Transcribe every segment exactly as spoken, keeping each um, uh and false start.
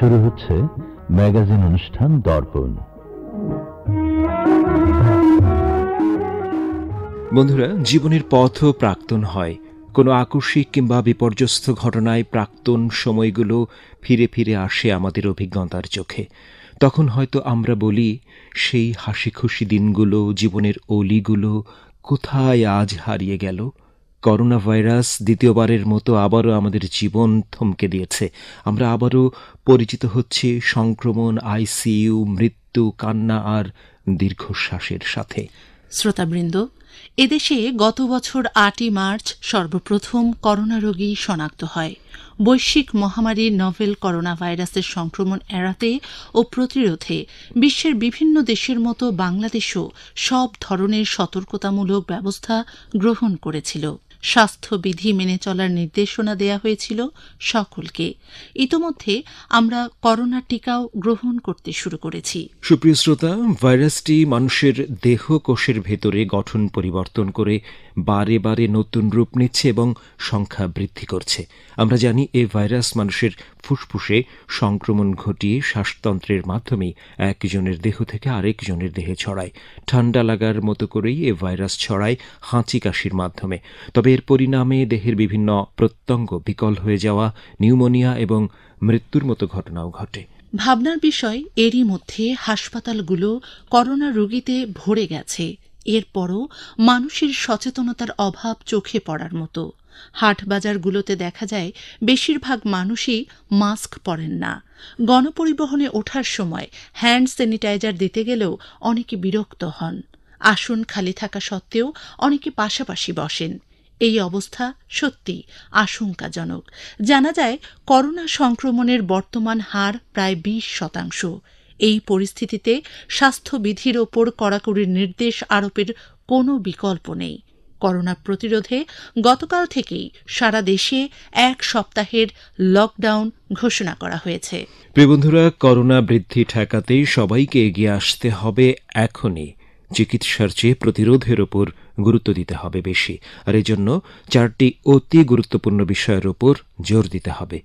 शुरू होच्छे मैगजीन अनुष्ठान दर्पण। बंधुरा जीवनेर पथ प्राक्तन हय कोनो आकस्मिक किंबा विपर्यस्त घटनाय प्राक्तन समयगुलो फिरे फिरे आसे आमादेर अभिज्ञतार चोखे। तखन हयतो आमरा बोली सेई हासि खुशी दिनगुलो जीवनेर ओलिगुलो कोथाय आज हारिये गेल। করোনা ভাইরাস দ্বিতীয়বারের মতো আবারও আমাদের জীবন থমকে দিয়েছে। আমরা আবারও পরিচিত হচ্ছি সংক্রমণ, আইসিইউ, মৃত্যু, কান্না আর দীর্ঘশ্বাসের সাথে। শ্রোতাবৃন্দ, এদেশে গত বছর আটই মার্চ সর্বপ্রথম করোনা রোগী শনাক্ত হয়। বৈশ্বিক মহামারী নভেল করোনা ভাইরাসের সংক্রমণ এড়াতে ও প্রতিরোধে বিশ্বের বিভিন্ন দেশের মতো বাংলাদেশও সব ধরনের সতর্কতামূলক ব্যবস্থা গ্রহণ করেছিল। স্বাস্থ্যবিধি মেনে চলার নির্দেশনা দেয়া হয়েছিল সকলকে। ইতোমধ্যে আমরা করোনা টিকাও গ্রহণ করতে শুরু করেছি। সুপ্রিয় শ্রোতা, ভাইরাসটি মানুষের দেহ কোষের ভেতরে গঠন পরিবর্তন করে বারে বারে নতুন রূপ নিচ্ছে এবং সংখ্যা বৃদ্ধি করছে। আমরা জানি এই ভাইরাস মানুষের ফুসফুসে সংক্রমণ ঘটিয়ে শ্বাসতন্ত্রের মাধ্যমে একজনের দেহ থেকে আরেকজনের দেহে ছড়ায়। ঠান্ডা লাগার মতো করেই এই ভাইরাস ছড়ায় হাঁচি কাশির মাধ্যমে। তবে এর পরিণামে দেহের বিভিন্ন প্রত্যঙ্গ বিকল হয়ে যাওয়া, নিউমোনিয়া এবং মৃত্যুর মতো ঘটনাও ঘটে। ভাবনার বিষয়, এরই মধ্যে হাসপাতালগুলো করোনা রোগীতে ভরে গেছে। এরপরও মানুষের সচেতনতার অভাব চোখে পড়ার মতো। হাট বাজারগুলোতে দেখা যায় বেশিরভাগ মানুষই মাস্ক পরেন না। গণপরিবহনে ওঠার সময় হ্যান্ড স্যানিটাইজার দিতে গেলেও অনেকে বিরক্ত হন। আসন খালি থাকা সত্ত্বেও অনেকে পাশাপাশি বসেন। এই অবস্থা সত্যি আশঙ্কাজনক। জানা যায় করোনা সংক্রমণের বর্তমান হার প্রায় বিশ শতাংশ। এই পরিস্থিতিতে স্বাস্থ্যবিধির ওপর কড়াকড়ির নির্দেশ আরোপের কোনো বিকল্প নেই। করোনা প্রতিরোধে গতকাল থেকেই সারা দেশে এক সপ্তাহের লকডাউন ঘোষণা করা হয়েছে। প্রিয় বন্ধুরা, করোনা বৃদ্ধি ঠেকাতে সবাইকে এগিয়ে আসতে হবে এখনই। চিকিৎসার চেয়ে প্রতিরোধের ওপর গুরুত্ব দিতে হবে বেশি। আর এজন্য চারটি অতি গুরুত্বপূর্ণ বিষয়ের ওপর জোর দিতে হবে।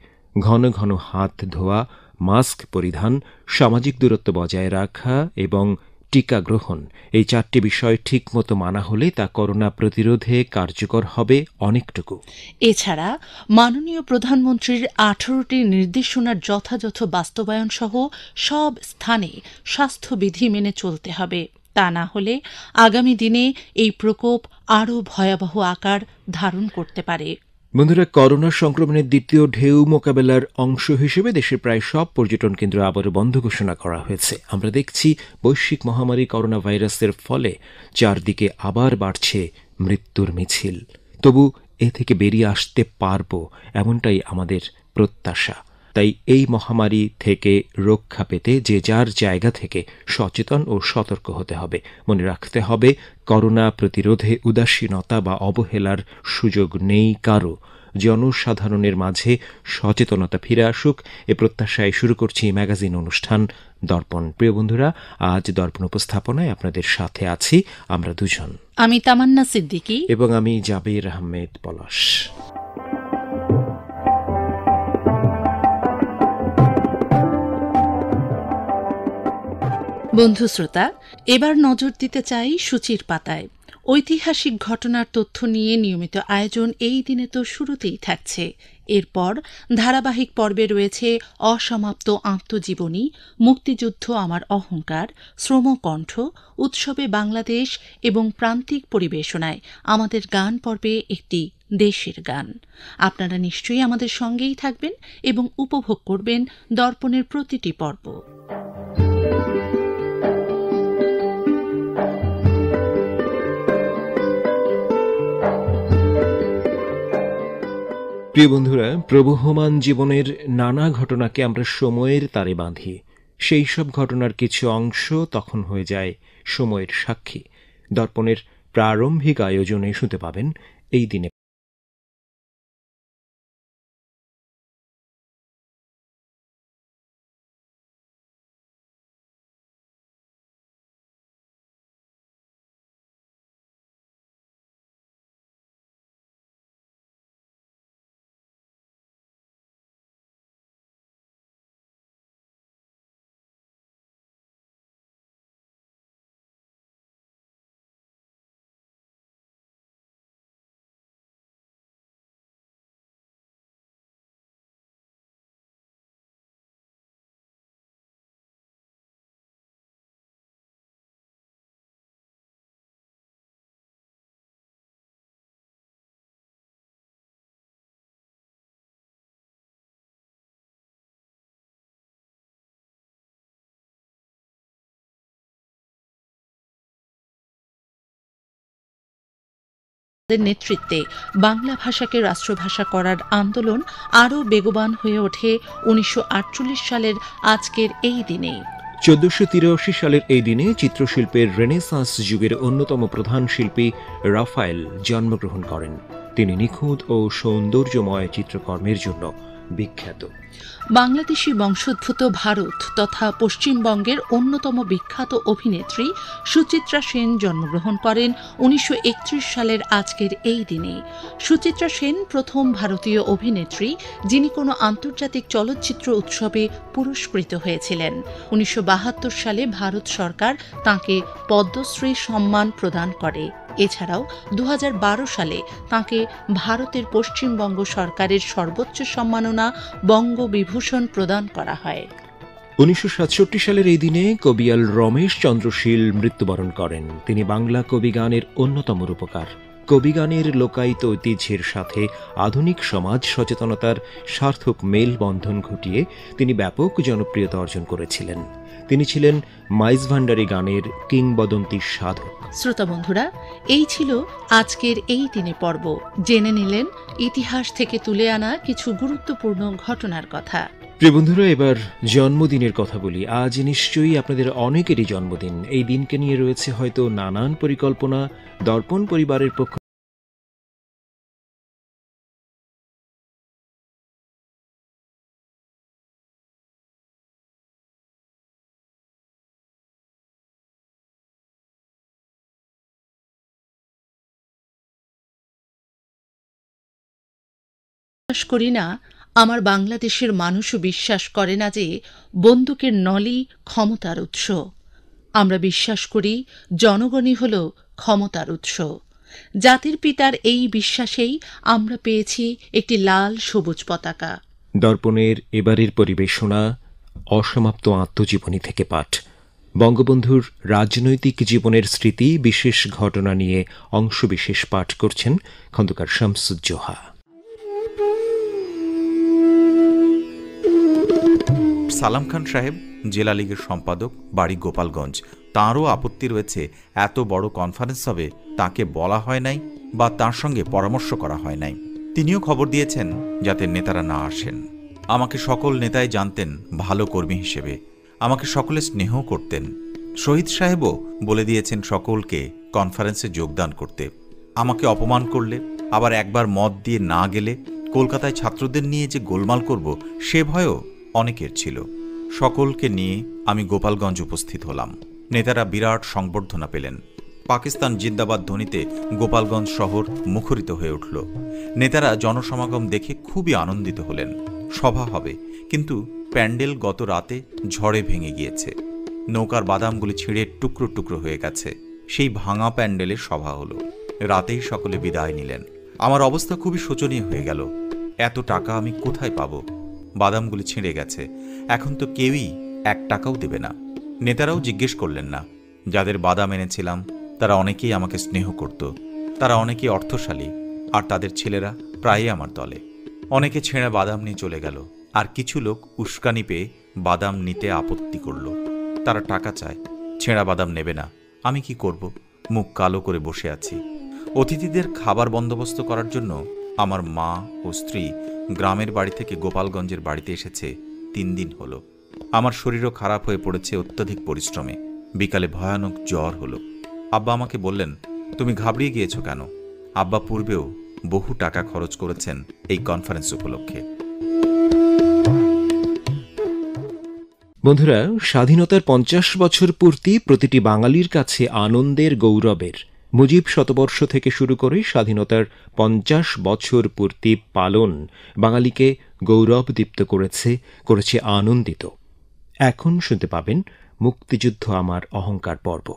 ঘন ঘন হাত ধোয়া, মাস্ক পরিধান, সামাজিক দূরত্ব বজায় রাখা এবং টিকা গ্রহণ, এই চারটি বিষয় ঠিকমতো মানা হলে তা করোনা প্রতিরোধে কার্যকর হবে অনেকটুকু। এছাড়া মাননীয় প্রধানমন্ত্রীর আঠারোটি নির্দেশনার যথাযথ বাস্তবায়ন সহ সব স্থানে স্বাস্থ্যবিধি মেনে চলতে হবে। তা না হলে আগামী দিনে এই প্রকোপ আরও ভয়াবহ আকার ধারণ করতে পারে। বন্ধুরা, করোনা সংক্রমণের দ্বিতীয় ঢেউ মোকাবেলার অংশ হিসেবে দেশের প্রায় সব পর্যটন কেন্দ্র আবারও বন্ধ ঘোষণা করা হয়েছে। আমরা দেখছি বৈশ্বিক মহামারী করোনা ভাইরাসের ফলে চারদিকে আবার বাড়ছে মৃত্যুর মিছিল। তবু এ থেকে বেরিয়ে আসতে পারব এমনটাই আমাদের প্রত্যাশা। তাই এই মহামারী থেকে রক্ষা পেতে যে যার জায়গা থেকে সচেতন ও সতর্ক হতে হবে। মনে রাখতে হবে, করোনা প্রতিরোধে উদাসীনতা বা অবহেলার সুযোগ নেই কারো। জনসাধারণের মাঝে সচেতনতা ফিরে আসুক, এ প্রত্যাশায় শুরু করছি ম্যাগাজিন অনুষ্ঠান দর্পণ। প্রিয় বন্ধুরা, আজ দর্পণ উপস্থাপনায় আপনাদের সাথে আছি আমরা দুজন, আমি তামান্না সিদ্দিকী এবং আমি জাবের আহমেদ পলাশ। বন্ধু শ্রোতা, এবার নজর দিতে চাই সূচির পাতায়। ঐতিহাসিক ঘটনার তথ্য নিয়ে নিয়মিত আয়োজন এই দিনে তো শুরুতেই থাকছে। এরপর ধারাবাহিক পর্বে রয়েছে অসমাপ্ত আত্মজীবনী, মুক্তিযুদ্ধ আমার অহংকার, শ্রমকণ্ঠ, উৎসবে বাংলাদেশ এবং প্রান্তিক পরিবেশনায় আমাদের গান পর্বে একটি দেশের গান। আপনারা নিশ্চয়ই আমাদের সঙ্গেই থাকবেন এবং উপভোগ করবেন দর্পণের প্রতিটি পর্ব। প্রিয় বন্ধুরা, প্রবহমান জীবনের নানা ঘটনাকে আমরা সময়ের তারে বাঁধি। সেই সব ঘটনার কিছু অংশ তখন হয়ে যায় সময়ের সাক্ষী। দর্পণের প্রারম্ভিক আয়োজনে শুনতে পাবেন এই দিনে। नेतृत्वे बांगला भाषाके राष्ट्रभाषा करार आंदोलन आरो बेगवान हुए उठे उन्नीस सौ अड़तालीस सालेर आजकेर एई दिने। चौदहशो तिराशी सालेर एई दिने चित्रशिल्पेर रेनेसांस युगेर अन्यतम प्रधान शिल्पी राफाएल जन्मग्रहण करेन। तिनि निखुत और सौंदर्यमय चित्रकर्मेर जन्य विख्यात। बांग्लादेशी वंशोद्भूत भारत तथा पश्चिमबंगेर अन्यतम विख्यात अभिनेत्री सुचित्रा सेन जन्मग्रहण करें उन्नीस सौ इकतीस सालेर आजकेर एई दिने। सुचित्रा सेन प्रथम भारतीय अभिनेत्री जिनि कोनो आंतर्जातिक चलच्चित्र उत्सवे पुरस्कृत हयेछिलेन। उन्नीस सौ बहत्तर साले भारत सरकार ताके पद्मश्री सम्मान प्रदान करे। এছাড়াও दो हज़ार बारह সালে তাকে ভারতের পশ্চিমবঙ্গ সরকারের সর্বোচ্চ সম্মাননা বঙ্গবিভূষণ প্রদান করা হয়। उन्नीस सौ सड़सठ সালের এই দিনে কবিয়াল রমেশ চন্দ্রশীল মৃত্যুবরণ করেন। তিনি বাংলা কবিগানের অন্যতম রূপকার। কবিগানের লোকায়িত ঐতিহ্যের সাথে আধুনিক সমাজ সচেতনতার সার্থক মেলবন্ধন ঘটিয়ে তিনি ব্যাপক জনপ্রিয়তা অর্জন করেছিলেন। তিনি ছিলেন মাইজ ভান্ডারী গানের কিংবদন্তি সাধক। শ্রোতা বন্ধুরা, এই ছিল আজকের এই দিনে পর্ব। জেনে নিলেন ইতিহাস থেকে তুলে আনা কিছু গুরুত্বপূর্ণ ঘটনার কথা। প্রিয় বন্ধুরা, এবার জন্মদিনের কথা বলি। আজ নিশ্চয়ই আপনাদের অনেকেরই জন্মদিন। এই দিনকে নিয়ে রয়েছে হয়তো নানান পরিকল্পনা। দর্পণ পরিবারের পক্ষ করি না, আমার বাংলাদেশের মানুষও বিশ্বাস করে না যে বন্দুকের নলই ক্ষমতার উৎস। আমরা বিশ্বাস করি জনগণই হল ক্ষমতার উৎস। জাতির পিতার এই বিশ্বাসেই আমরা পেয়েছি একটি লাল সবুজ পতাকা। দর্পণের এবারের পরিবেশনা অসমাপ্ত আত্মজীবনী থেকে পাঠ। বঙ্গবন্ধুর রাজনৈতিক জীবনের স্মৃতি বিশেষ ঘটনা নিয়ে অংশবিশেষ পাঠ করছেন খন্দকার শামসুজ্জোহা। সালাম খান সাহেব জেলা লীগের সম্পাদক, বাড়ি গোপালগঞ্জ। তাঁরও আপত্তি রয়েছে এত বড় কনফারেন্স হবে তাঁকে বলা হয় নাই বা তাঁর সঙ্গে পরামর্শ করা হয় নাই। তিনিও খবর দিয়েছেন যাতে নেতারা না আসেন। আমাকে সকল নেতাই জানতেন ভালো কর্মী হিসেবে, আমাকে সকলে স্নেহ করতেন। শহীদ সাহেবও বলে দিয়েছেন সকলকে কনফারেন্সে যোগদান করতে। আমাকে অপমান করলে, আবার একবার মত দিয়ে না গেলে কলকাতায় ছাত্রদের নিয়ে যে গোলমাল করব সে ভয়ও অনেকের ছিল। সকলকে নিয়ে আমি গোপালগঞ্জ উপস্থিত হলাম। নেতারা বিরাট সংবর্ধনা পেলেন। পাকিস্তান জিন্দাবাদ ধ্বনিতে গোপালগঞ্জ শহর মুখরিত হয়ে উঠল। নেতারা জনসমাগম দেখে খুবই আনন্দিত হলেন। সভা হবে, কিন্তু প্যান্ডেল গত রাতে ঝড়ে ভেঙে গিয়েছে। নৌকার বাদামগুলি ছিঁড়ে টুকরো টুকরো হয়ে গেছে। সেই ভাঙা প্যান্ডেলে সভা হলো। রাতেই সকলে বিদায় নিলেন। আমার অবস্থা খুবই শোচনীয় হয়ে গেল। এত টাকা আমি কোথায় পাবো? বাদামগুলি ছিঁড়ে গেছে, এখন তো কেউই এক টাকাও দেবে না। নেতারাও জিজ্ঞেস করলেন না। যাদের বাদাম এনেছিলাম তারা অনেকেই আমাকে স্নেহ করত। তারা অনেকেই অর্থশালী, আর তাদের ছেলেরা প্রায়ই আমার দলে। অনেকে ছেঁড়া বাদাম নিয়ে চলে গেল, আর কিছু লোক উস্কানি পেয়ে বাদাম নিতে আপত্তি করল। তারা টাকা চায়, ছেঁড়া বাদাম নেবে না। আমি কি করব? মুখ কালো করে বসে আছি। অতিথিদের খাবার বন্দোবস্ত করার জন্য আমার মা ও স্ত্রী গ্রামের বাড়ি থেকে গোপালগঞ্জের বাড়িতে এসেছে। তিন দিন হলো। আমার শরীরও খারাপ হয়ে পড়েছে অত্যধিক পরিশ্রমে। বিকালে ভয়ানক জ্বর হলো। আব্বা আমাকে বললেন, তুমি ঘাবড়িয়ে গিয়েছো কেন? আব্বা পূর্বেও বহু টাকা খরচ করেছেন এই কনফারেন্স উপলক্ষে। বন্ধুরা, স্বাধীনতার পঞ্চাশ বছর পূর্তি প্রতিটি বাঙালির কাছে আনন্দের, গৌরবের। মুজিব শতবর্ষ থেকে শুরু করে স্বাধীনতার পঞ্চাশ বছর পূর্তি পালন বাঙালিকে গৌরবদীপ্ত করেছে, করেছে আনন্দিত। এখন শুনতে পাবেন মুক্তিযুদ্ধ আমার অহংকার পর্ব।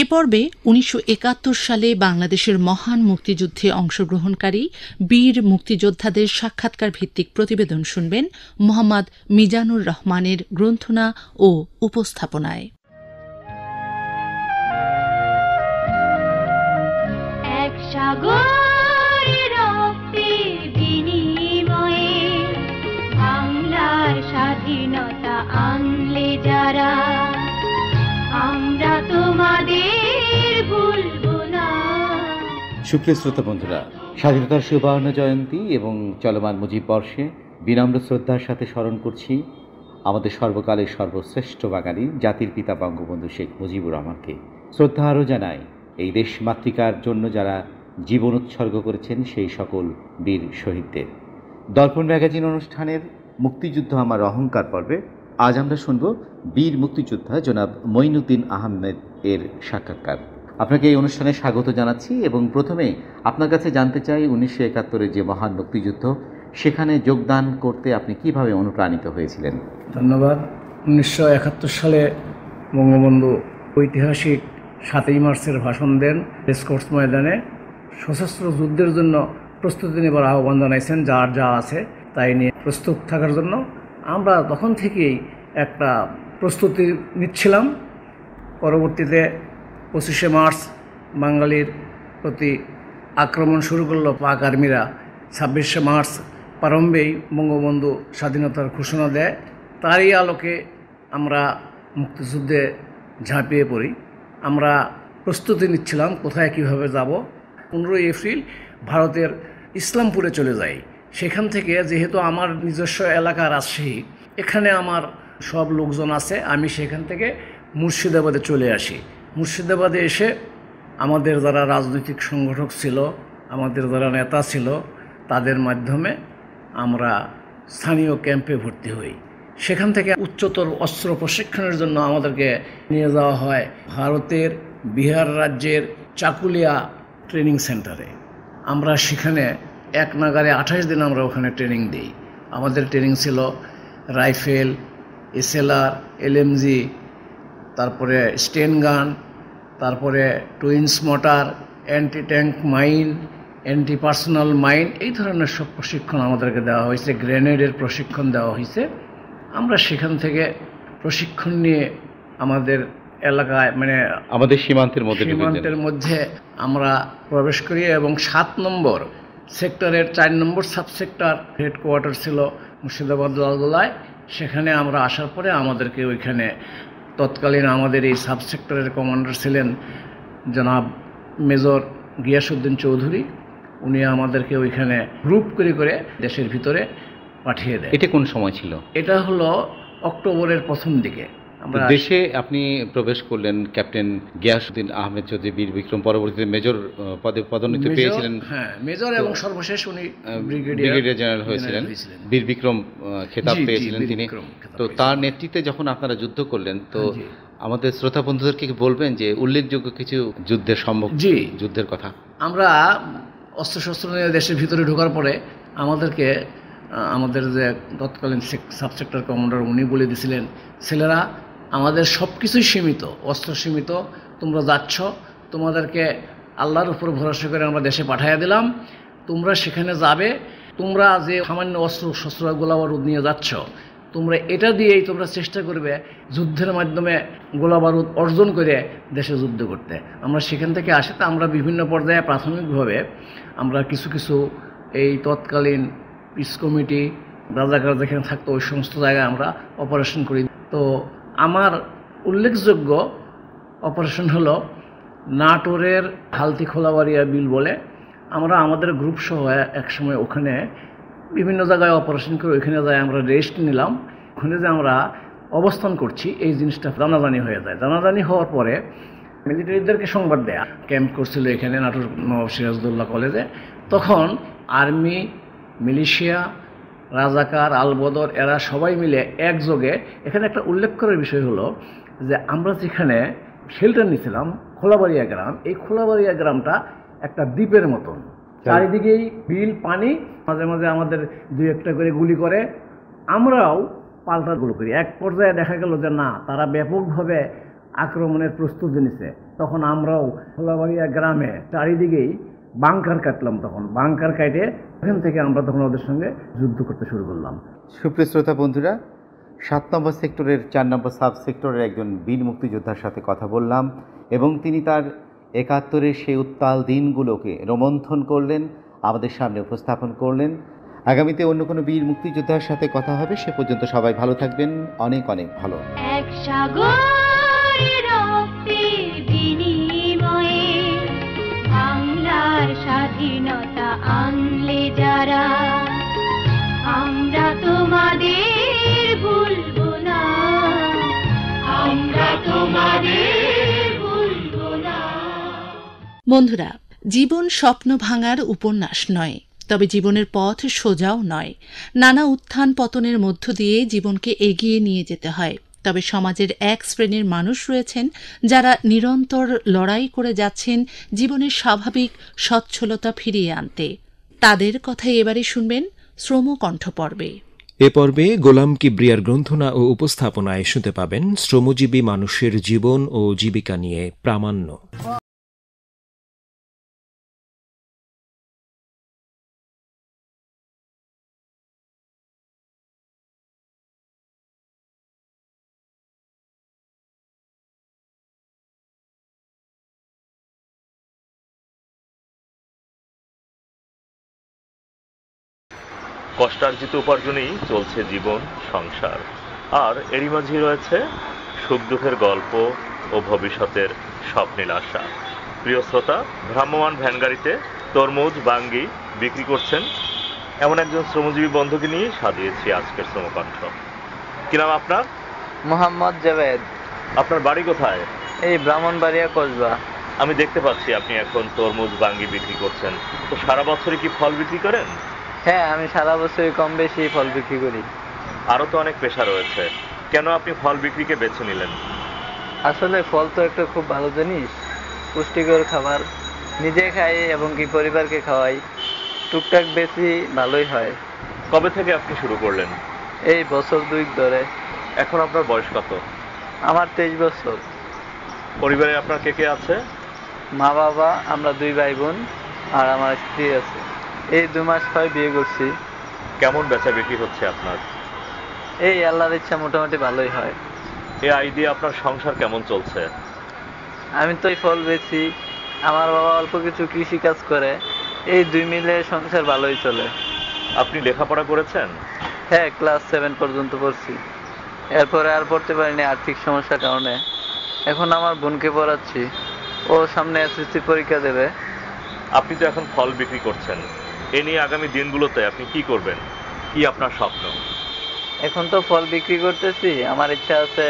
এ পর্বে উনিশশো একাত্তর সালে বাংলাদেশের মহান মুক্তিযুদ্ধে অংশগ্রহণকারী বীর মুক্তিযোদ্ধাদের সাক্ষাৎকার ভিত্তিক প্রতিবেদন শুনবেন মোহাম্মদ মিজানুর রহমানের গ্রন্থনা ও উপস্থাপনায়। সুপ্রিয় শ্রোতা বন্ধুরা, স্বাধীনতার সুবর্ণ জয়ন্তী এবং চলমান মুজিব বর্ষে বিনম্র শ্রদ্ধার সাথে স্মরণ করছি আমাদের সর্বকালের সর্বশ্রেষ্ঠ বাঙালি জাতির পিতা বঙ্গবন্ধু শেখ মুজিবুর রহমানকে। শ্রদ্ধা আরও জানাই এই দেশ মাতৃকার জন্য যারা জীবন উৎসর্গ করেছেন সেই সকল বীর শহীদদের। দর্পণ ম্যাগাজিন অনুষ্ঠানের মুক্তিযুদ্ধ আমার অহংকার পর্বে আজ আমরা শুনব বীর মুক্তিযোদ্ধা জনাব মঈনুদ্দিন আহমেদ এর সাক্ষাৎকার। আপনাকে এই অনুষ্ঠানে স্বাগত জানাচ্ছি এবং প্রথমে আপনার কাছে জানতে চাই উনিশশো একাত্তরের যে মহান মুক্তিযুদ্ধ সেখানে যোগদান করতে আপনি কিভাবে অনুপ্রাণিত হয়েছিলেন? ধন্যবাদ। উনিশশো একাত্তর সালে বঙ্গবন্ধু ঐতিহাসিক সাতই মার্চের ভাষণ দেন রেসকোর্স ময়দানে। সশস্ত্র যুদ্ধের জন্য প্রস্তুতি নেবার আহ্বান জানাইছেন, যার যা আছে তাই নিয়ে প্রস্তুত থাকার জন্য। আমরা তখন থেকেই একটা প্রস্তুতি নিচ্ছিলাম। পরবর্তীতে পঁচিশে মার্চ বাঙালির প্রতি আক্রমণ শুরু করলো পাক আর্মিরা। ছাব্বিশে মার্চ প্রারম্ভেই বঙ্গবন্ধু স্বাধীনতার ঘোষণা দেয়। তারই আলোকে আমরা মুক্তিযুদ্ধে ঝাঁপিয়ে পড়ি। আমরা প্রস্তুতি নিচ্ছিলাম কোথায় কীভাবে যাব। পনেরোই এপ্রিল ভারতের ইসলামপুরে চলে যাই। সেখান থেকে যেহেতু আমার নিজস্ব এলাকা রাজশাহী, এখানে আমার সব লোকজন আছে, আমি সেখান থেকে মুর্শিদাবাদে চলে আসি। মুর্শিদাবাদে এসে আমাদের যারা রাজনৈতিক সংগঠক ছিল, আমাদের যারা নেতা ছিল, তাদের মাধ্যমে আমরা স্থানীয় ক্যাম্পে ভর্তি হই। সেখান থেকে উচ্চতর অস্ত্র প্রশিক্ষণের জন্য আমাদেরকে নিয়ে যাওয়া হয় ভারতের বিহার রাজ্যের চাকুলিয়া ট্রেনিং সেন্টারে। আমরা সেখানে এক নাগারে আঠাশ দিন আমরা ওখানে ট্রেনিং দিই। আমাদের ট্রেনিং ছিল রাইফেল, এসএলআর, এলএমজি, তারপরে স্টেন গান, তারপরে twins mortar, anti tank mine, anti personal mine, এই ধরনের সব প্রশিক্ষণ আমাদেরকে দেওয়া হয়েছে। গ্রেনেডের প্রশিক্ষণ দেওয়া হয়েছে। আমরা সেখান থেকে প্রশিক্ষণ নিয়ে আমাদের এলাকায় মানে আমাদের সীমান্তের মধ্যে সীমান্তের মধ্যে আমরা প্রবেশ করি এবং সাত নম্বর সেক্টরের চার নম্বর সাবসেক্টর হেডকোয়ার্টার ছিল মুর্শিদাবাদ লালগোলায়। সেখানে আমরা আসার পরে আমাদেরকে ওইখানে তৎকালীন আমাদের এই সাবসেক্টরের কমান্ডার ছিলেন জনাব মেজর গিয়াসুদ্দিন চৌধুরী। উনি আমাদেরকে ওইখানে গ্রুপ করে করে দেশের ভিতরে পাঠিয়ে দেয়। এটা কোন সময় ছিল? এটা হলো অক্টোবরের প্রথম দিকে। আমরা দেশে আপনি প্রবেশ করলেন ক্যাপ্টেন গিয়াসউদ্দিন আহমেদ চৌধুরী বীর বিক্রম, পরবর্তীতে মেজর পদে পদোন্নতি পেয়েছিলেন। হ্যাঁ, মেজর, এবং সর্বশেষ উনি ব্রিগেডিয়ার জেনারেল হয়েছিলেন, বীর বিক্রম খেতাব পেয়েছিলেন তিনি। তো তার নেতৃত্বে যখন আপনারা যুদ্ধ করলেন, তো আমাদের শ্রোতা বন্ধুদেরকে বলবেন যে উল্লেখযোগ্য কিছু যুদ্ধের সম্ভব যুদ্ধের কথা। আমরা অস্ত্রশস্ত্র নিয়ে দেশের ভিতরে ঢোকার পরে আমাদেরকে আমাদের যে তৎকালীন সাবসেক্টর কমান্ডার উনি বলে দিয়েছিলেন, ছেলেরা আমাদের সব কিছুই সীমিত, অস্ত্র সীমিত, তোমরা যাচ্ছ, তোমাদেরকে আল্লাহর উপর ভরসা করে আমরা দেশে পাঠিয়ে দিলাম, তোমরা সেখানে যাবে, তোমরা যে সামান্য অস্ত্র শস্ত্র গোলাবারুদ নিয়ে যাচ্ছ, তোমরা এটা দিয়েই তোমরা চেষ্টা করবে যুদ্ধের মাধ্যমে গোলাবারুদ অর্জন করে দেশে যুদ্ধ করতে। আমরা সেখান থেকে আসে তো আমরা বিভিন্ন পর্যায়ে প্রাথমিকভাবে আমরা কিছু কিছু এই তৎকালীন পিস কমিটি, রাজাকার যেখানে থাকতো ওই সমস্ত জায়গায় আমরা অপারেশন করি। তো আমার উল্লেখযোগ্য অপারেশন হলো নাটোরের হালতি খোলাবাড়িয়া বিল বলে। আমরা আমাদের গ্রুপ সহ একসময় ওখানে বিভিন্ন জায়গায় অপারেশন করে ওইখানে যাই, আমরা রেস্ট নিলাম। ওখানে যে আমরা অবস্থান করছি এই জিনিসটা জানাজানি হয়ে যায়। জানাজানি হওয়ার পরে মিলিটারিদেরকে সংবাদ দেয়া ক্যাম্প করছিল এখানে নাটোর নবাব সিরাজদৌল্লা কলেজে। তখন আর্মি, মিলিশিয়া, রাজাকার, আলবদর, এরা সবাই মিলে একযোগে। এখানে একটা উল্লেখ করার বিষয় হলো যে আমরা যেখানে শেল্টার নিয়েছিলাম খোলাবাড়িয়া গ্রাম, এই খোলাবাড়িয়া গ্রামটা একটা দ্বীপের মতন, চারিদিকেই বিল, পানি, মাঝে মাঝে আমাদের দুই একটা করে গুলি করে, আমরাও পাল্টা গুলো করি। এক পর্যায়ে দেখা গেল যে না, তারা ব্যাপকভাবে আক্রমণের প্রস্তুতি নিছে। তখন আমরাও খোলাবাড়িয়া গ্রামে চারিদিকেই বাংকার কাটলাম। তখন বাংকার কাটে ওখান থেকে আমরা তখন ওদের সঙ্গে যুদ্ধ করতে শুরু করলাম। সুপ্রিয় শ্রোতা বন্ধুরা, সাত নম্বর সেক্টরের চার নম্বর সাব সেক্টরের একজন বীর মুক্তিযোদ্ধার সাথে কথা বললাম এবং তিনি তার একাত্তরের সেই উত্তাল দিনগুলোকে রোমন্থন করলেন, আমাদের সামনে উপস্থাপন করলেন। আগামীতে অন্য কোনো বীর মুক্তিযোদ্ধার সাথে কথা হবে, সে পর্যন্ত সবাই ভালো থাকবেন। অনেক অনেক ভালো। স্বাধীনতা আনলে যারা আমরা তোমাদের ভুলবো না আমরা তোমাদের ভুলবো না। বন্ধুরা, জীবন স্বপ্ন ভাঙার উপন্যাস নয়, তবে জীবনের পথ সোজাও নয়। নানা উত্থান পতনের মধ্য দিয়ে জীবনকে এগিয়ে নিয়ে যেতে হয়। তবে সমাজের এক শ্রেণীর মানুষ রয়েছেন যারা নিরন্তর লড়াই করে যাচ্ছেন জীবনের স্বাভাবিক সচ্ছলতা ফিরিয়ে আনতে। তাদের কথাই এবারে শুনবেন শ্রম কণ্ঠ পর্বে। এ পর্বে গোলাম কিবরিয়ার গ্রন্থনা ও উপস্থাপনায় শুনতে পাবেন শ্রমজীবী মানুষের জীবন ও জীবিকা নিয়ে প্রামাণ্য। কষ্টার্জিত উপার্জনেই চলছে জীবন সংসার, আর এরই মাঝে রয়েছে সুখ দুঃখের গল্প ও ভবিষ্যতের স্বপ্নের আশা। প্রিয় শ্রোতা, ভ্রাম্যমান ভ্যানগাড়িতে তরমুজ বাঙ্গি বিক্রি করছেন এমন একজন শ্রমজীবী বন্ধুকে নিয়ে সাজিয়েছি আজকের শ্রমকণ্ঠ। কি নাম আপনার? মোহাম্মদ জাভেদ। আপনার বাড়ি কোথায়? এই ব্রাহ্মণবাড়িয়া কসবা। আমি দেখতে পাচ্ছি আপনি এখন তরমুজ বাঙ্গি বিক্রি করছেন, তো সারা বছরে কি ফল বিক্রি করেন? হ্যাঁ, আমি সারা বছরই কম বেশি ফল বিক্রি করি। আরো তো অনেক পেশা রয়েছে, কেন আপনি ফল বিক্রিকে বেছে নিলেন? আসলে ফল তো একটা খুব ভালো জিনিস, পুষ্টিকর খাবার, নিজে খাই এবং কি পরিবারকে খাওয়াই, টুকটাক বেশি ভালোই হয়। কবে থেকে আপনি শুরু করলেন? এই বছর দুই ধরে। এখন আপনার বয়স কত? আমার তেইশ বছর। পরিবারে আপনার কে কে আছে? মা বাবা, আমরা দুই ভাই বোন আর আমার স্ত্রী আছে। এই দু মাস হয় বিয়ে করছি। কেমন বেচা বিক্রি হচ্ছে আপনার? এই আল্লাহর ইচ্ছা মোটামুটি ভালোই হয়। এই আয় দিয়ে আপনার সংসার কেমন চলছে? আমি তো এই ফল বেচি, আমার বাবা অল্প কিছু কৃষি কাজ করে, এই দুই মিলে সংসার ভালোই চলে। আপনি লেখাপড়া করেছেন? হ্যাঁ, ক্লাস সেভেন পর্যন্ত পড়ছি, এরপরে আর পড়তে পারিনি আর্থিক সমস্যার কারণে। এখন আমার বোনকে পড়াচ্ছি, ও সামনে এসএসসি পরীক্ষা দেবে। আপনি তো এখন ফল বিক্রি করছেন, এ নিয়ে আগামী দিনগুলোতে আপনি কি করবেন, কি আপনার স্বপ্ন? এখন তো ফল বিক্রি করতেছি, আমার ইচ্ছা আছে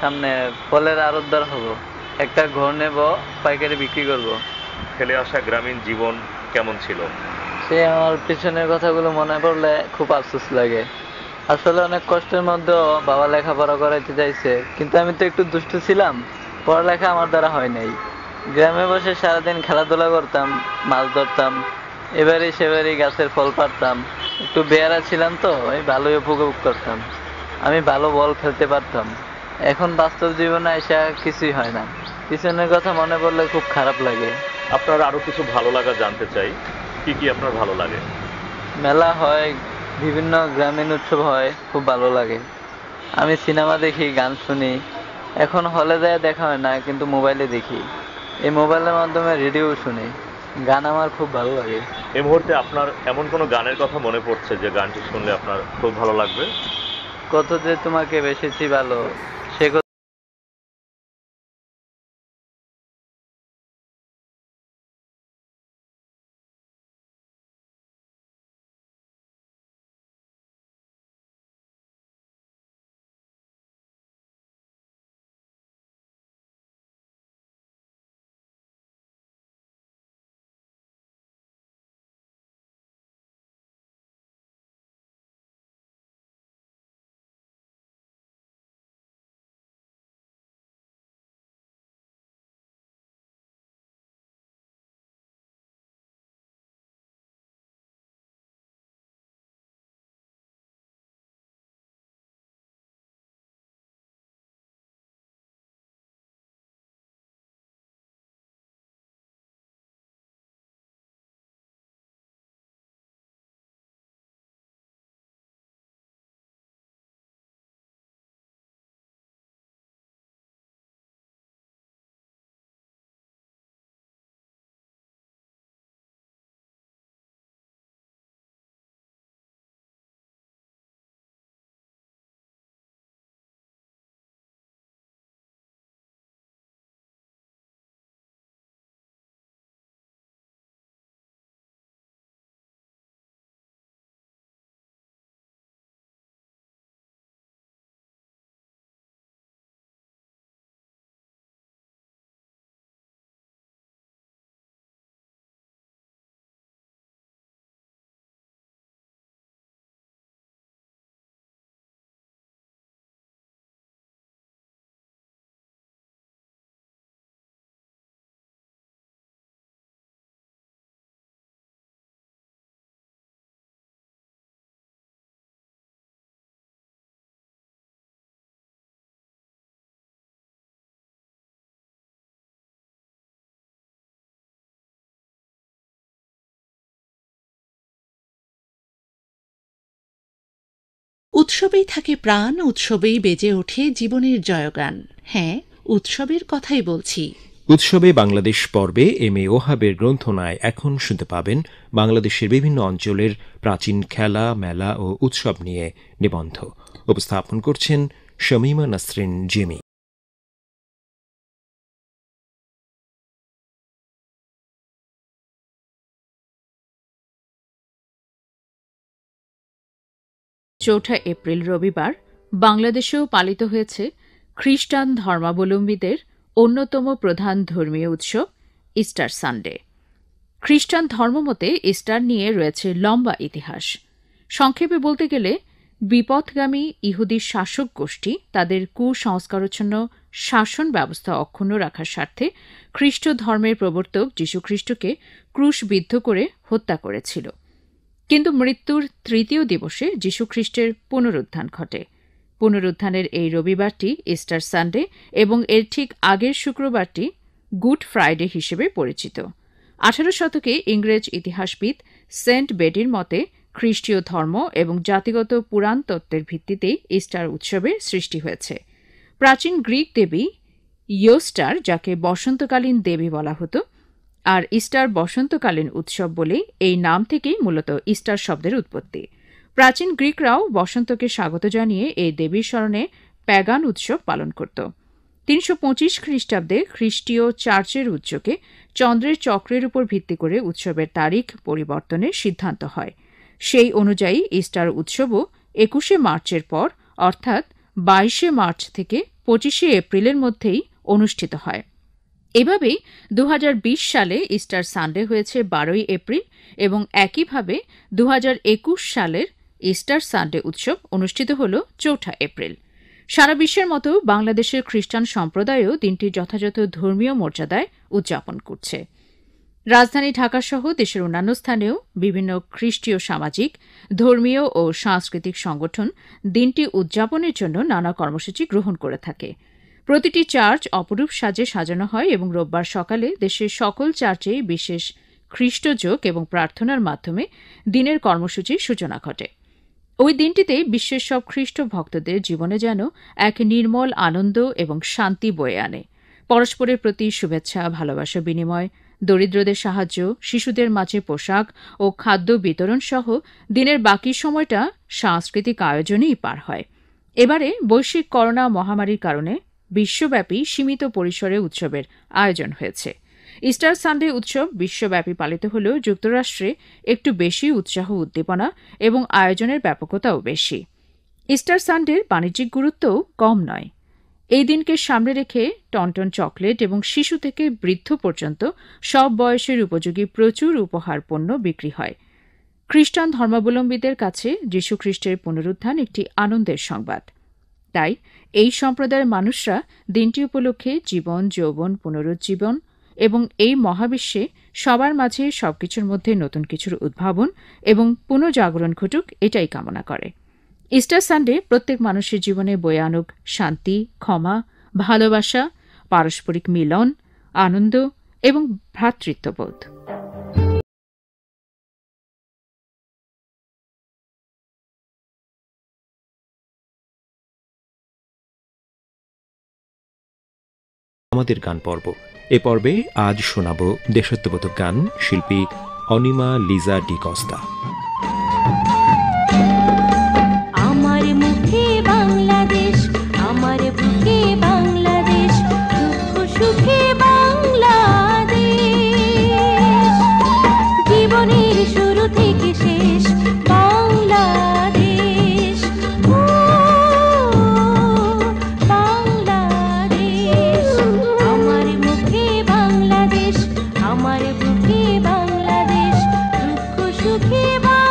সামনে ফলের আড়তদার হব, একটা ঘর নেব, পাইকারি বিক্রি করব। ফেলে আসা গ্রামীণ জীবন কেমন ছিল? সে আমার পিছনের কথাগুলো মনে পড়লে খুব আফসোস লাগে। আসলে অনেক কষ্টের মধ্যেও বাবা লেখাপড়া করাইতে চাইছে, কিন্তু আমি তো একটু দুষ্টু ছিলাম, পড়ালেখা আমার দ্বারা হয় নাই। গ্রামে বসে সারাদিন খেলাধুলা করতাম, মাছ ধরতাম, এবারে সেবারে গাছের ফল পারতাম, একটু বেয়ারা ছিলাম তো আমি ভালোই উপভোগ করতাম, আমি ভালো বল খেলতে পারতাম। এখন বাস্তব জীবনে এসা কিছুই হয় না, পিছনের কথা মনে পড়লে খুব খারাপ লাগে। আপনার আরও কিছু ভালো লাগা জানতে চাই, কি কি আপনার ভালো লাগে? মেলা হয়, বিভিন্ন গ্রামীণ উৎসব হয়, খুব ভালো লাগে। আমি সিনেমা দেখি, গান শুনি, এখন হলে যায় দেখা হয় না, কিন্তু মোবাইলে দেখি, এই মোবাইলের মাধ্যমে রেডিও শুনি, গান আমার খুব ভালো লাগে। এই মুহূর্তে আপনার এমন কোনো গানের কথা মনে পড়ছে যে গানটি শুনলে আপনার খুব ভালো লাগবে? কত যে তোমাকে বেসেছি ভালো, সে উৎসবেই থাকে প্রাণ, উৎসবেই বেজে ওঠে জীবনের জয়গান। হ্যাঁ, উৎসবের কথাই বলছি। উৎসবে বাংলাদেশ পর্বে এম এ ওহাবের গ্রন্থনায় এখন শুনতে পাবেন বাংলাদেশের বিভিন্ন অঞ্চলের প্রাচীন খেলা, মেলা ও উৎসব নিয়ে নিবন্ধ। উপস্থাপন করছেন শামীমা নাসরিন জিমি। চৌঠা এপ্রিল রবিবার বাংলাদেশেও পালিত হয়েছে খ্রিস্টান ধর্মাবলম্বীদের অন্যতম প্রধান ধর্মীয় উৎসব ইস্টার সানডে। খ্রিস্টান ধর্মমতে ইস্টার নিয়ে রয়েছে লম্বা ইতিহাস। সংক্ষেপে বলতে গেলে বিপথগামী ইহুদি শাসক গোষ্ঠী তাদের কুসংস্কারচ্ছন্ন শাসন ব্যবস্থা অক্ষুণ্ণ রাখার স্বার্থে খ্রিস্ট ধর্মের প্রবর্তক যীশুখ্রিস্টকে ক্রুশবিদ্ধ করে হত্যা করেছিল। কিন্তু মৃত্যুর তৃতীয় দিবসে যীশুখ্রিস্টের পুনরুত্থান ঘটে। পুনরুত্থানের এই রবিবারটি ইস্টার সানডে এবং এর ঠিক আগের শুক্রবারটি গুড ফ্রাইডে হিসেবে পরিচিত। আঠারো শতকে ইংরেজ ইতিহাসবিদ সেন্ট বেডির মতে খ্রিস্টীয় ধর্ম এবং জাতিগত পুরাণ তত্ত্বের ভিত্তিতেই ইস্টার উৎসবের সৃষ্টি হয়েছে। প্রাচীন গ্রিক দেবী ইয়োস্টার, যাকে বসন্তকালীন দেবী বলা হতো, আর ইস্টার বসন্তকালীন উৎসব বলেই এই নাম থেকেই মূলত ইস্টার শব্দের উৎপত্তি। প্রাচীন গ্রিকরাও বসন্তকে স্বাগত জানিয়ে এই দেবীর স্মরণে প্যাগান উৎসব পালন করত। তিনশো পঁচিশ খ্রিস্টাব্দে খ্রিস্টীয় চার্চের উদ্যোগে চন্দ্রের চক্রের উপর ভিত্তি করে উৎসবের তারিখ পরিবর্তনের সিদ্ধান্ত হয়। সেই অনুযায়ী ইস্টার উৎসবও একুশে মার্চের পর অর্থাৎ বাইশে মার্চ থেকে পঁচিশে এপ্রিলের মধ্যেই অনুষ্ঠিত হয়। এভাবেই দু হাজার বিশ সালে ইস্টার সানডে হয়েছে বারোই এপ্রিল এবং একইভাবে দু হাজার একুশ সালের ইস্টার সানডে উৎসব অনুষ্ঠিত হল চৌঠা এপ্রিল। সারা বিশ্বের মতো বাংলাদেশের খ্রিস্টান সম্প্রদায়ও দিনটি যথাযথ ধর্মীয় মর্যাদায় উদযাপন করছে। রাজধানী ঢাকাসহ দেশের অন্যান্য স্থানেও বিভিন্ন খ্রিস্টীয় সামাজিক, ধর্মীয় ও সাংস্কৃতিক সংগঠন দিনটি উদযাপনের জন্য নানা কর্মসূচি গ্রহণ করে থাকে। প্রতিটি চার্চ অপরূপ সাজে সাজানো হয় এবং রোববার সকালে দেশের সকল চার্চেই বিশেষ খ্রিস্টযোগ এবং প্রার্থনার মাধ্যমে দিনের কর্মসূচির সূচনা ঘটে। ওই দিনটিতে বিশ্বের সব খ্রিস্ট ভক্তদের জীবনে যেন এক নির্মল আনন্দ এবং শান্তি বয়ে আনে। পরস্পরের প্রতি শুভেচ্ছা, ভালোবাসা বিনিময়, দরিদ্রদের সাহায্য, শিশুদের মাঝে পোশাক ও খাদ্য বিতরণ সহ দিনের বাকি সময়টা সাংস্কৃতিক আয়োজনেই পার হয়। এবারে বৈশ্বিক করোনা মহামারীর কারণে বিশ্বব্যাপী সীমিত পরিসরে উৎসবের আয়োজন হয়েছে। ইস্টার সানডে উৎসব বিশ্বব্যাপী পালিত হলেও যুক্তরাষ্ট্রে একটু বেশি উৎসাহ, উদ্দীপনা এবং আয়োজনের ব্যাপকতাও বেশি। ইস্টার সানডের বাণিজ্যিক গুরুত্বও কম নয়। এই দিনকে সামনে রেখে টনটন চকলেট এবং শিশু থেকে বৃদ্ধ পর্যন্ত সব বয়সের উপযোগী প্রচুর উপহার পণ্য বিক্রি হয়। খ্রিস্টান ধর্মাবলম্বীদের কাছে যীশুখ্রিস্টের পুনরুত্থান একটি আনন্দের সংবাদ। তাই এই সম্প্রদায়ের মানুষরা দিনটি উপলক্ষে জীবন, যৌবন, পুনরুজ্জীবন এবং এই মহাবিশ্বে সবার মাঝে সবকিছুর মধ্যে নতুন কিছুর উদ্ভাবন এবং পুনর্জাগরণ ঘটুক, এটাই কামনা করে। ইস্টার সানডে প্রত্যেক মানুষের জীবনে বয়ে আনুক শান্তি, ক্ষমা, ভালোবাসা, পারস্পরিক মিলন, আনন্দ এবং ভ্রাতৃত্ববোধ। আমাদের গান পর্ব। এ পর্বে আজ শোনাব দেশাত্মবোধক গান, শিল্পী অনিমা লিজা ডিকস্তা। আমার মুখে বাংলাদেশ, আমার বুকে বাংলাদেশ, দুঃখ সুখে বাংলাদেশ, জীবনের শুরু থেকে শেষ বাংলাদেশ, বাংলাদেশ। আমার মুখে বাংলাদেশ, আমার বুকে বাংলাদেশ, দুঃখ সুখে বাংলাদেশ।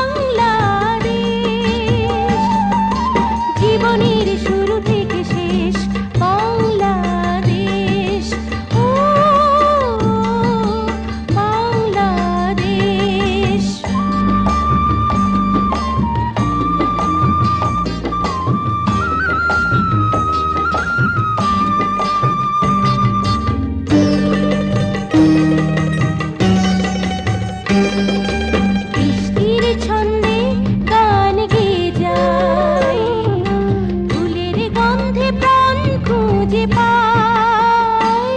मुझे पाई।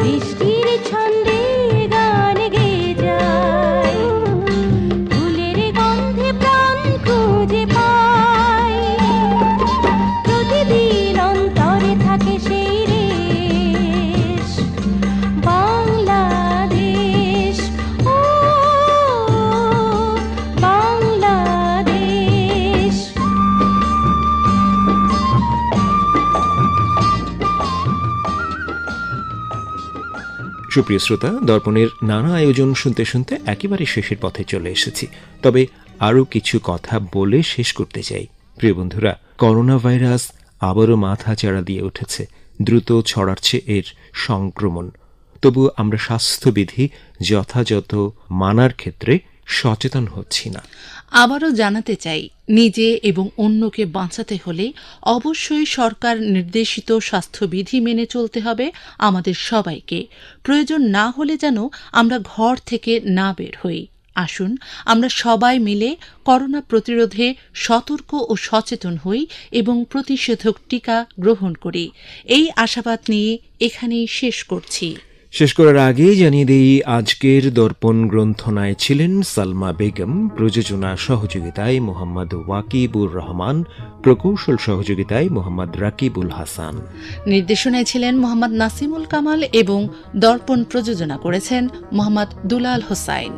বৃষ্টির ছন্দে গান গেয়ে যায়, ফুলের গন্ধে প্রাণ খুঁজে পাই। প্রতিদিন অন্তরে থাকে সেই রেশ, বাংলাদেশ ও বাংলাদেশ। সুপ্রিয় শ্রোতা, দর্পণের নানা আয়োজন শুনতে শুনতে একেবারে শেষের পথে চলে এসেছি, তবে আরও কিছু কথা বলে শেষ করতে চাই। প্রিয় বন্ধুরা, করোনা ভাইরাস আবারও মাথা চাড়া দিয়ে উঠেছে, দ্রুত ছড়াচ্ছে এর সংক্রমণ। তবু আমরা স্বাস্থ্যবিধি যথাযথ মানার ক্ষেত্রে সচেতন হচ্ছি না। আবারও জানাতে চাই, নিজে এবং অন্যকে বাঁচাতে হলে অবশ্যই সরকার নির্দেশিত স্বাস্থ্যবিধি মেনে চলতে হবে আমাদের সবাইকে। প্রয়োজন না হলে যেন আমরা ঘর থেকে না বের হই। আসুন আমরা সবাই মিলে করোনা প্রতিরোধে সতর্ক ও সচেতন হই এবং প্রতিষেধক টিকা গ্রহণ করি। এই আশাবাদ নিয়ে এখানেই শেষ করছি। শেষ করার আগে জানিয়ে দিই, আজকের দর্পণ গ্রন্থনায় ছিলেন সালমা বেগম, প্রযোজনা সহযোগিতায় মোহাম্মদ ওয়াকিবুর রহমান, প্রকৌশল সহযোগিতায় মোহাম্মদ রাকিবুল হাসান, নির্দেশনায় ছিলেন মোহাম্মদ নাসিমুল কামাল এবং দর্পণ প্রযোজনা করেছেন মোহাম্মদ দুলাল হোসাইন।